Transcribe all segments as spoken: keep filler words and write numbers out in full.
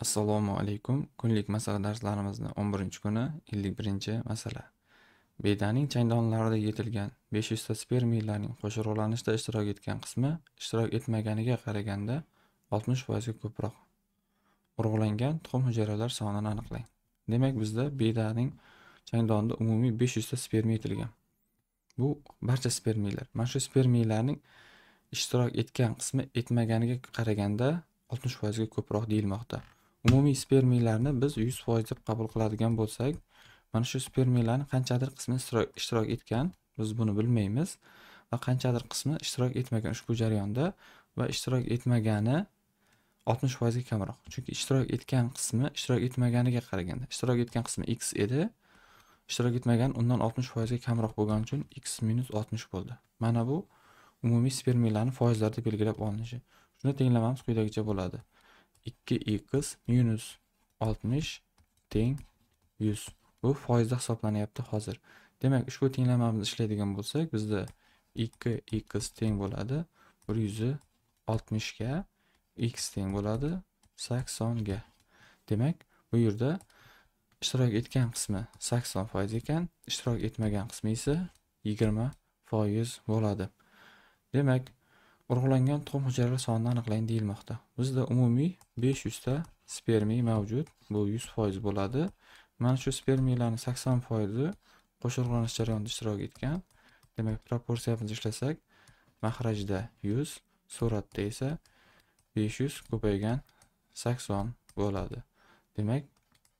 Assalomu alaykum. Kunlik masala darslarimizning o'n birinchi kuni ellik birinchi masala. Bedaning changdonlarida yetilgan besh yuz ta spermiyalarning qo'shiruvlanishda ishtirok etgan qismi ishtirok etmaganiga qaraganda oltmish foiz ga ko'proq. Urug'langan tuxum hujayralar sonini aniqlang. Demak, bizda bedaning changdonida umumiy besh yuz ta spermiya yetilgan. Bu barcha spermiyalar. Mana shu spermiyalarning ishtirok etgan qismi etmaganiga qaraganda oltmish foiz ga ko'proq deyilmoqda. Umumiy spermiyalarni biz yuz foiz deb qabul qiladigan bo'lsak, mana shu spermiyalarni qanchadir qismi ishtirok etgan, biz buni bilmaymiz va qanchadir qismi ishtirok etmagan ushbu jarayonda va ishtirok etmagani oltmish foiz ga kamroq. Chunki ishtirok etgan qismi ishtirok etmaganiga qaraganda, ishtirok etgan qismi x edi, ishtirok etmagan undan oltmish foiz ga kamroq bo'lgani uchun x minus oltmish bo'ldi. Mana bu umumiy spermiyalarni foizlarda belgilab olinishi. Shuni tenglamamiz quyidagicha bo'ladi. ikki x minus oltmish teng yuz. Bu foizda hisoblanyapti hozir. Demak, ushbu tenglamamizni ishlaydigan bo'lsak, bizda ikki x teng bo'ladi bir yuz oltmish ga, x teng bo'ladi sakson ga. Demak, bu yerda ishtirok etgan qismi sakson foiz ekan, ishtirok etmagan qismi esa yigirma foiz bo'ladi. Demak, urug'langan tuxum hujayralar sonini aniqlang deyilmoqda. Bizda umumiy besh yuz ta spermiya mavjud. Bu yuz foiz bo'ladi. Mana shu spermiyalarning sakson foizi qo'shiruvlanish jarayonida ishtirok etgan. Demak, proporsiyamizni ishlasak, mahrajda yuz, suratda esa besh yuz ko'paygan sakson bo'ladi. Demak,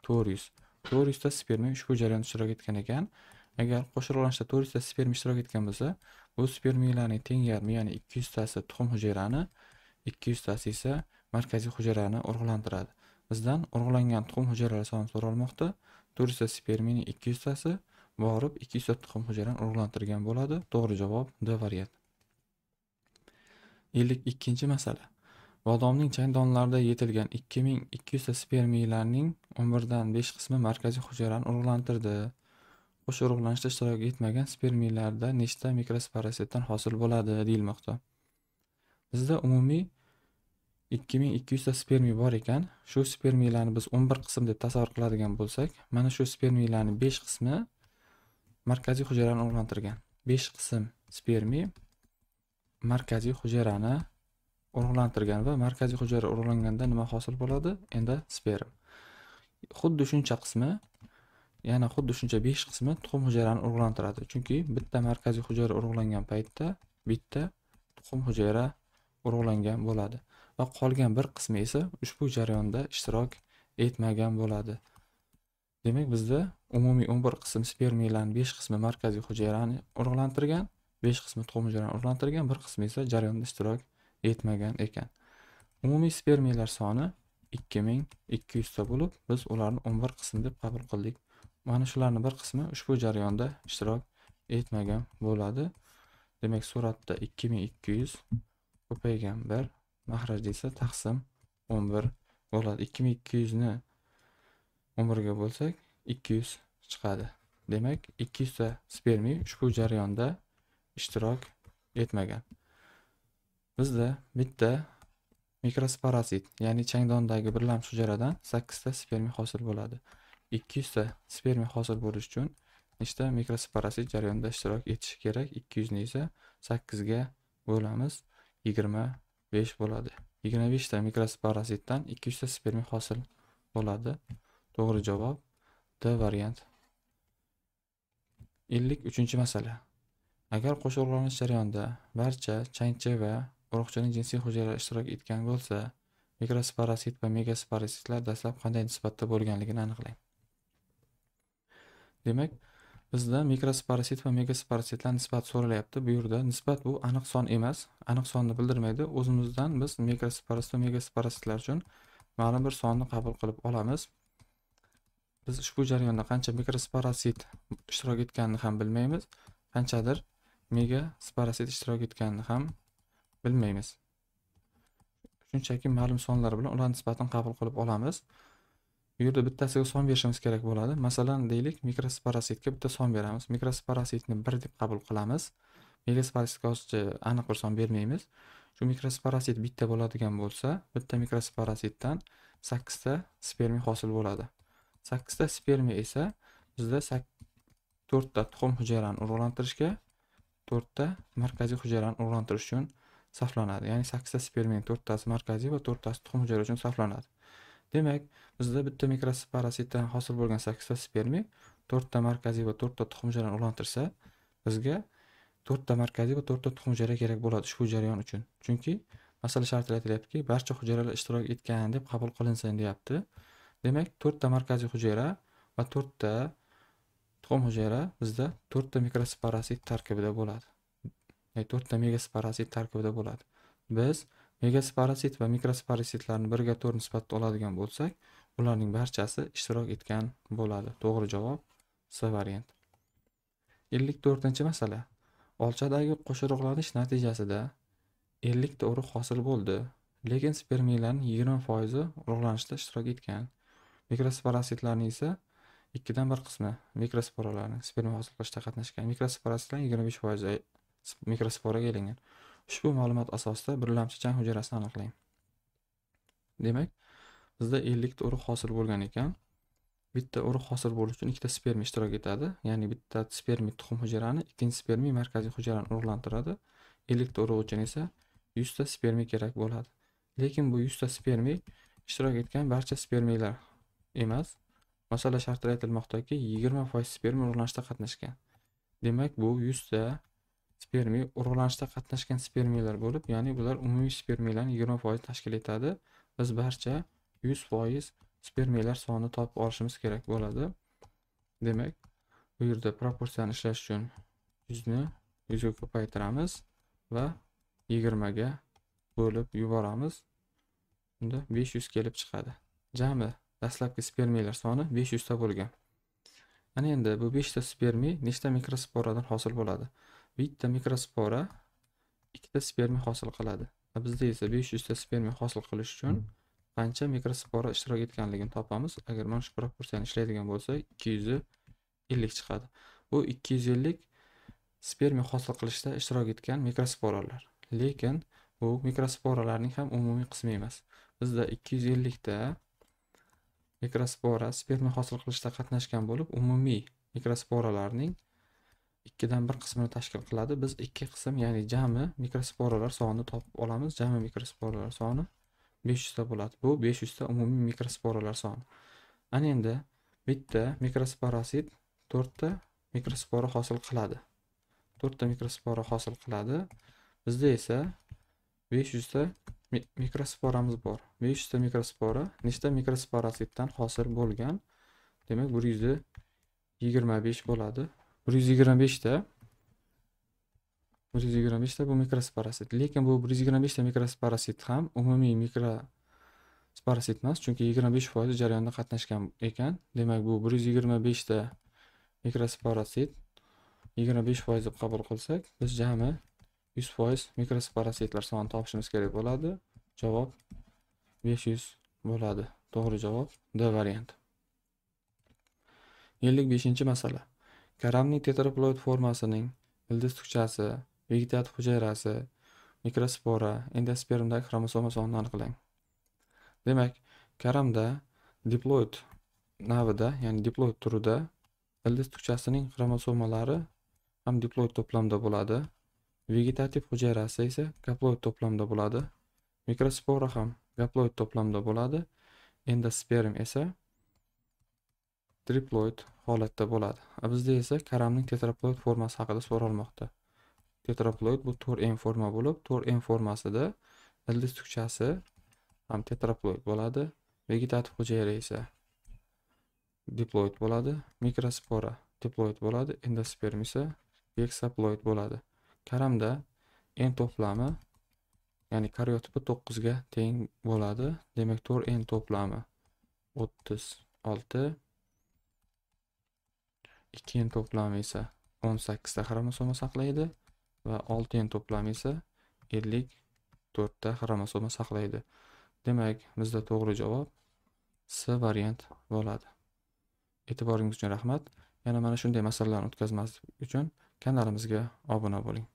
to'rt yuz. to'rt yuz ta spermiya ushbu jarayonda ishtirok etgan ekan. Agar qo'shiruvlanishda to'rt yuz ta spermiya ishtirok etgan bo'lsa, bu spermiyalarning teng yarmi, ya'ni ikki yuz tasi tuxum hujayrani, ikki yuz tasi esa markaziy hujayrani urug'lantiradi. Bizdan urug'langan tuxum hujayralari soni so'ralmoqda. to'rt yuz ta spermiyaning ikki yuz tasi borib ikki yuz ta tuxum hujayrani urug'lantirgan bo'ladi. To'g'ri javob D variant. ellik ikkinchi masala. Bodomning changdonlarida yetilgan ikki ming ikki yuz ta spermiyalarning o'n birdan besh qismi markaziy hujayrani urug'lantirdi. Qo'shiruvlanishda ishtirok etmagan spermiyalarda nechta mikrosporositdan hosil bo'ladi deyilmoqda. Bizda umumiy ikki ming ikki yuz ta spermiya bor ekan, shu spermiyalarni biz o'n bir qism deb tasavvur qiladigan bo'lsak, mana shu spermiyalarning besh qismi markaziy hujayrani urug'lantirgan. besh qism spermiya markaziy hujayrani urug'lantirgan va markaziy hujayra urug'langanda nima hosil bo'ladi? Endi sperm. Xuddi shuncha qismi Yana xuddi shuncha besh qismi tuxum hujayrani urug'lantiradi. Chunki bitta markaziy hujayra urug'langan paytda bitta tuxum hujayra urug'langan bo'ladi va qolgan bir qismi esa ushbu jarayonda ishtirok etmagan bo'ladi. Demak, bizda umumiy o'n bir qism spermiyalarning besh qismi markaziy hujayrani urug'lantirgan, besh qismi tuxum hujayrani urug'lantirgan, bir qismi esa jarayonda ishtirok etmagan ekan. Umumiy spermiyalar soni ikki ming ikki yuz ta bo'lib, biz ularni o'n bir qism deb qabul qildik. Mana shularning bir qismi ushbu jarayonda ishtirok etmagan bo'ladi. Demak, suratda ikki ming ikki yuz ko'paygan bir, mahrajda esa taqsim o'n bir bo'ladi. ikki ming ikki yuz ni o'n bir ga bo'lsak, ikki yuz chiqadi. Demak, ikki yuz ta spermiya ushbu jarayonda ishtirok etmagan. Bizda bitta mikrosporosit, ya'ni changdondagi birlamchi hujayradan sakkiz ta spermiya hosil bo'ladi. ikki yuz ta spermiya hosil bo'lish uchun nechta mikrosporosit jarayonda ishtirok etishi kerak? ikki yuz ni esa sakkiz ga bo'lamiz, yigirma besh bo'ladi. yigirma besh ta mikrosporositdan ikki yuz ta spermiya hosil bo'ladi. To'g'ri javob D variant. ellik uchinchi masala. Agar qo'shiruvlanish jarayonida barcha changchi va urug'chining jinsiy hujayralari ishtirok etgan bo'lsa, mikrosporosit va megasporositlar dastlab qanday nisbatda bo'lganligini aniqlang. Demak, bizda mikrosporosit va megasporositlar nisbat so'ralyapti. Bu yerda nisbat bu aniq son emas, aniq sonni bildirmaydi. O'zimizdan biz mikrosporosit va megasporositlar uchun ma'lum bir sonni qabul qilib olamiz. Biz ushbu jarayonda qancha mikrosporosit ishtirok etganini ham bilmaymiz, qanchadir megasporosit ishtirok etganini ham bilmaymiz. Shunchaki ma'lum sonlar bilan ular nisbatini qabul qilib olamiz. Bu yerda bittasiga son berishimiz kerak bo'ladi. Masalan, deylik, mikrosporositga bitta son beramiz. Mikrosporositni bir deb qabul qilamiz. Megasporositga hozircha aniq bir son bermaymiz. Shu mikrosporosit bitta bo'ladigan bo'lsa, bitta mikrosporositdan sakkiz ta spermiya hosil bo'ladi. sakkiz ta spermiya esa bizda to'rt ta tuxum hujayrani urug'lantirishga, to'rt ta markaziy hujayrani urug'lantirish uchun saflanadi. Ya'ni sakkiz ta spermiyaning to'rt tasi markaziy va to'rt tasi tuxum hujayra uchun saflanadi. Demak, bizda bitta mikrosporasitdan hosil bo'lgan sakkiz ta spermiya to'rt ta markaziy va to'rt ta tuxum hujayrani urug'lantirsa, bizga to'rt ta markaziy va to'rt ta tuxum hujayra kerak bo'ladi shu jarayon uchun. Chunki masala shartida aytilyaptiki, barcha hujayralar ishtirok etgan deb qabul qilinsin deyapti. Demak, to'rt ta markaziy hujayra va to'rt ta tuxum hujayra bizda to'rt ta mikrosparasit tarkibida bo'ladi. Ya'ni to'rt ta megasparasit tarkibida bo'ladi. Biz megasparasit va mikrosporasitlarni bir ga to'rt nisbatda oladigan bo'lsak, ularning barchasi ishtirok etgan bo'ladi. To'g'ri javob C variant. ellik to'rtinchi masala. Olchadagi qo'shirug'lanish natijasida ellik ta urug' hosil bo'ldi, lekin spermiyalarning yigirma foizi urug'lanishda ishtirok etgan. Mikrosporasitlarning esa ikkidan bir qismi mikrosporalarni spermiya hosil qilishda qatnashgan. Mikrosporasitlar yigirma besh foiz mikrosporaga elangan. Ushbu ma'lumot asosida birlamchi chang hujayrasini aniqlang. Demak, bizda ellik ta urug' hosil bo'lgan ekan. Bitta urug' hosil bo'lish uchun ikkita spermiya ishtirok etadi. Ya'ni bitta spermiya tuxum hujayrani, ikkinchi spermiya markaziy hujayrani urug'lantiradi. ellik ta urug' uchun esa yuz ta spermiya kerak bo'ladi. Lekin bu yuz ta spermiya ishtirok etgan barcha spermiyalar emas. Masala shartida aytilmoqdaki, yigirma foiz spermiya urug'lanishda qatnashgan. Demak, bu yuz ta spermiya urug'lanishda qatnashgan spermiyalar bo'lib, ya'ni bular umumiy spermiyalarning yigirma foiz tashkil etadi. Biz barcha yuz foiz spermiyalar sonini topib olishimiz kerak bo'ladi. Demak, bu yerda proporsiyani ishlash uchun yuz ni yuz ga ko'paytiramiz va yigirma ga bo'lib yuboramiz. Unda besh yuz kelib chiqadi. Jami dastlabki spermiyalar soni besh yuz ta bo'lgan. Mana endi bu besh ta spermiya nechta mikrosporadan hosil bo'ladi? Bitta mikrospora ikki ta spermiya hosil qiladi. Bizda esa besh yuz ta spermiya hosil qilish uchun qancha mikrospora ishtirok etganligini topamiz. Agar mana shu proporsiyani ishlaydigan bo'lsak, ikki yuz ellik chiqadi. Bu ikki yuz ellik spermiya hosil qilishda ishtirok etgan mikrosporalar. Lekin bu mikrosporalarning ham umumiy qismi emas. Bizda ikki yuz ellik ta mikrospora spermiya hosil qilishda qatnashgan bo'lib, umumiy mikrosporalarning ikkidan bir qismini tashkil qiladi. Biz ikki qism, ya'ni jami mikrosporalar sonini topib olamiz. Jami mikrosporalar soni besh yuz ta bo'ladi. Bu besh yuz ta umumiy mikrosporalar soni. Ana endi bitta mikrosparasit to'rt ta mikrospora hosil qiladi. to'rt ta mikrospora hosil qiladi. Bizda esa besh yuz ta mikrosporamiz bor. besh yuz ta mikrospora nechta mikrosporasitdan hosil bo'lgan? Demak, bir yuz yigirma besh bo'ladi. bir yuz yigirma besh ta bir yuz yigirma besh ta bu mikrosparasit. Lekin bu bir yuz yigirma besh ta mikrosparasit ham umumiy mikrosparasit emas, chunki yigirma besh foiz jarayonda qatnashgan ekan. Demak, bu bir yuz yigirma besh ta mikrosparasit yigirma besh foiz deb qabul qilsak, biz jami yuz foiz mikrosporasitlar sonini topishimiz kerak bo'ladi. Javob besh yuz bo'ladi. To'g'ri javob D varianti. ellik beshinchi masala. Karamning tetraploid formasining ildiz tugchasi, vegetativ hujayrasi, mikrospora, endospermdagi xromosoma sonini aniqlang. Demak, karamda diploid navida, ya'ni diploid turida ildiz tugchasining xromosomalari ham diploid to'plamda bo'ladi. Vegetativ hujayrasi esa gaploid to'plamda bo'ladi. Mikrospora ham gaploid to'plamda bo'ladi. Endosperm esa triploid holatda bo'ladi. Bizda esa karamning tetraploid formasi haqida so'ralmoqda. Tetraploid bu to'rt M forma bo'lib, to'rt M formasida ildiz tugchasi ham tetraploid bo'ladi, vegetativ hujayra esa diploid bo'ladi, mikrospora diploid bo'ladi, endosperm esa heksaploid bo'ladi. Karamda N to'plami, ya'ni karyotipi to'qqiz ga teng bo'ladi. Demak, to'rt N to'plami o'ttiz olti, ikki N to'plami esa o'n sakkiz ta xromosoma saqlaydi va olti N to'plami esa ellik to'rt ta xromosoma saqlaydi. Demak, bizda to'g'ri javob C variant bo'ladi. E'tiboringiz uchun rahmat. Yana mana shunday masalalarni o'tkazmaslik uchun kanalimizga obuna bo'ling.